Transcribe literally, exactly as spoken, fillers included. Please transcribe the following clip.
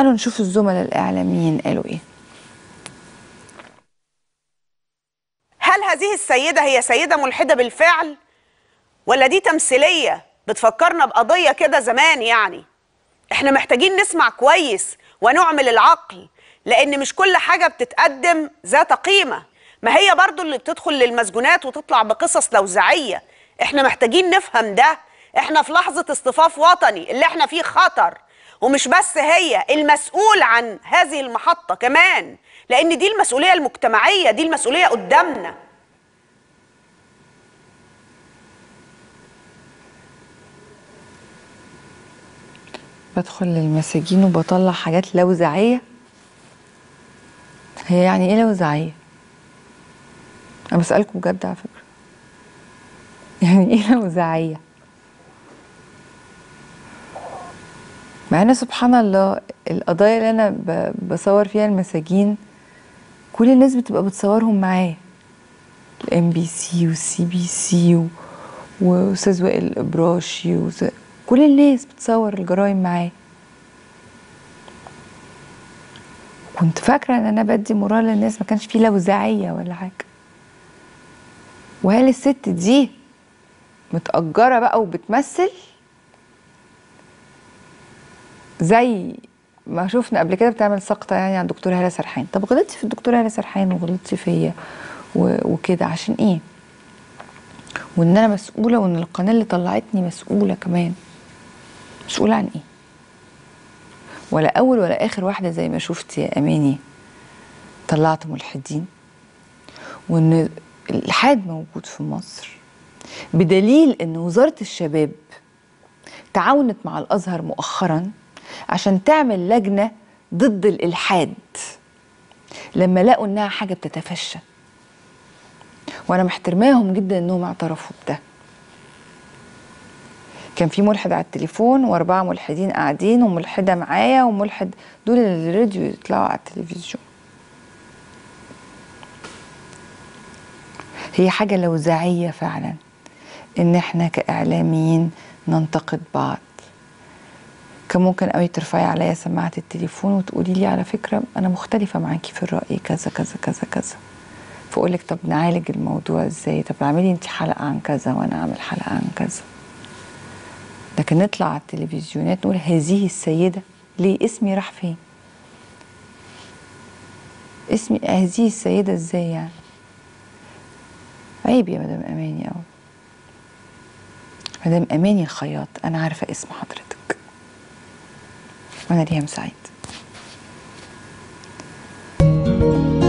تعالوا نشوف الزملاء الإعلاميين قالوا إيه. هل هذه السيدة هي سيدة ملحدة بالفعل؟ ولا دي تمثيلية بتفكرنا بقضية كده زمان؟ يعني احنا محتاجين نسمع كويس ونعمل العقل، لأن مش كل حاجة بتتقدم ذات قيمة. ما هي برضو اللي بتدخل للمسجونات وتطلع بقصص لوزعية. احنا محتاجين نفهم ده. احنا في لحظة اصطفاف وطني، اللي احنا فيه خطر، ومش بس هي المسؤول عن هذه المحطة كمان، لأن دي المسؤولية المجتمعية، دي المسؤولية قدامنا. بدخل للمساجين وبطلع حاجات لوزعية. هي يعني ايه لوزعية؟ انا بسألكم بجد على فكرة، يعني ايه لوزعية؟ مع ان سبحان الله القضايا اللي انا بصور فيها المساجين كل الناس بتبقى بتصورهم معايا، الام بي سي والسي بي سي واستاذ وائل الابراشي، كل الناس بتصور الجرايم معايا. كنت فاكره ان انا بدي مرار للناس، ما كانش فيه لوزعيه ولا حاجه. وهل الست دي متأجره بقى وبتمثل زي ما شفنا قبل كده بتعمل سقطه يعني عن الدكتوره هاله سرحان؟ طب غلطتي في الدكتوره هاله سرحان وغلطتي فيا وكده عشان ايه؟ وان انا مسؤوله، وان القناه اللي طلعتني مسؤوله كمان. مسؤوله عن ايه؟ ولا اول ولا اخر واحده زي ما شفت يا اماني طلعت ملحدين، وان الالحاد موجود في مصر، بدليل ان وزاره الشباب تعاونت مع الازهر مؤخرا عشان تعمل لجنه ضد الالحاد لما لقوا انها حاجه بتتفشى. وانا محترماهم جدا انهم اعترفوا بده. كان في ملحد على التليفون واربعه ملحدين قاعدين وملحده معايا وملحد، دول اللي الراديو يطلعوا على التلفزيون. هي حاجه لوزعيه فعلا ان احنا كاعلاميين ننتقد بعض. كان ممكن قوي ترفعي عليا سماعه التليفون وتقولي لي على فكره انا مختلفه معاكي في الراي كذا كذا كذا كذا، فاقول لك طب نعالج الموضوع ازاي؟ طب اعملي انت حلقه عن كذا وانا اعمل حلقه عن كذا. لكن نطلع على التلفزيونات نقول هذه السيده، ليه اسمي راح فين؟ اسمي هذه السيده ازاي يعني؟ عيب يا مدام اماني قوي. مدام اماني الخياط، انا عارفه اسم حضرتك. وانا ريهام سعيد.